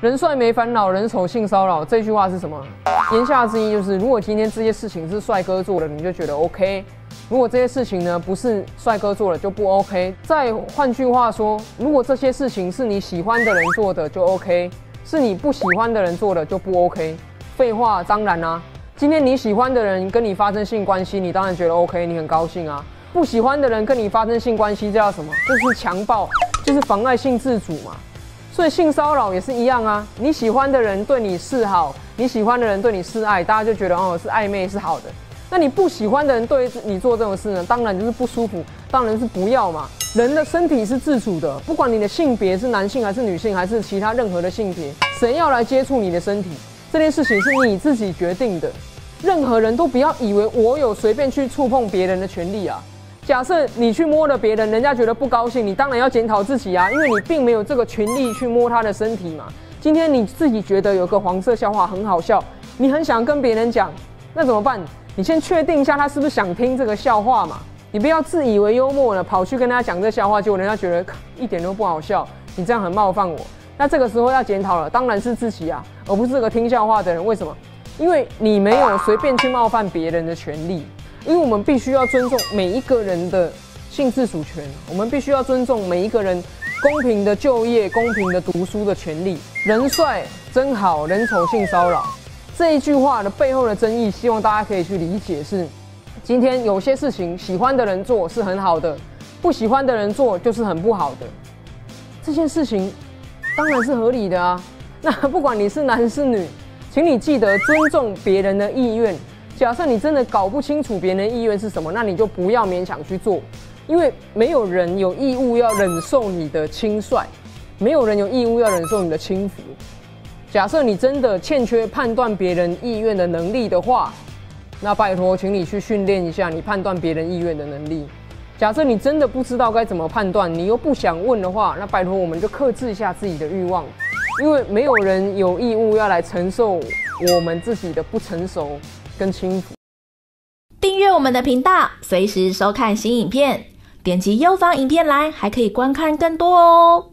人帅没烦恼，人丑性骚扰。这句话是什么？言下之意就是，如果今天这些事情是帅哥做的，你就觉得 OK； 如果这些事情呢不是帅哥做的，就不 OK。再换句话说，如果这些事情是你喜欢的人做的，就 OK； 是你不喜欢的人做的，就不 OK。废话，当然啦、啊。 今天你喜欢的人跟你发生性关系，你当然觉得 OK， 你很高兴啊。不喜欢的人跟你发生性关系，这叫什么？就是强暴，就是妨碍性自主嘛。所以性骚扰也是一样啊。你喜欢的人对你示好，你喜欢的人对你示爱，大家就觉得哦是暧昧是好的。那你不喜欢的人对你做这种事呢，当然就是不舒服，当然是不要嘛。人的身体是自主的，不管你的性别是男性还是女性，还是其他任何的性别，谁要来接触你的身体，这件事情是你自己决定的。 任何人都不要以为我有随便去触碰别人的权利啊！假设你去摸了别人，人家觉得不高兴，你当然要检讨自己啊，因为你并没有这个权利去摸他的身体嘛。今天你自己觉得有个黄色笑话很好笑，你很想跟别人讲，那怎么办？你先确定一下他是不是想听这个笑话嘛，你不要自以为幽默了，跑去跟他讲这笑话，结果人家觉得一点都不好笑，你这样很冒犯我。那这个时候要检讨了，当然是自己啊，而不是这个听笑话的人。为什么？ 因为你没有随便去冒犯别人的权利，因为我们必须要尊重每一个人的性自主权，我们必须要尊重每一个人公平的就业、公平的读书的权利。人帅真好，人丑性骚扰这一句话的背后的争议，希望大家可以去理解是：今天有些事情喜欢的人做是很好的，不喜欢的人做就是很不好的。这件事情当然是合理的啊，那不管你是男是女。 请你记得尊重别人的意愿。假设你真的搞不清楚别人的意愿是什么，那你就不要勉强去做，因为没有人有义务要忍受你的轻率，没有人有义务要忍受你的轻浮。假设你真的欠缺判断别人意愿的能力的话，那拜托，请你去训练一下你判断别人意愿的能力。假设你真的不知道该怎么判断，你又不想问的话，那拜托，我们就克制一下自己的欲望。 因为没有人有义务要来承受我们自己的不成熟跟轻浮。订阅我们的频道，随时收看新影片，点击右方影片栏，还可以观看更多哦。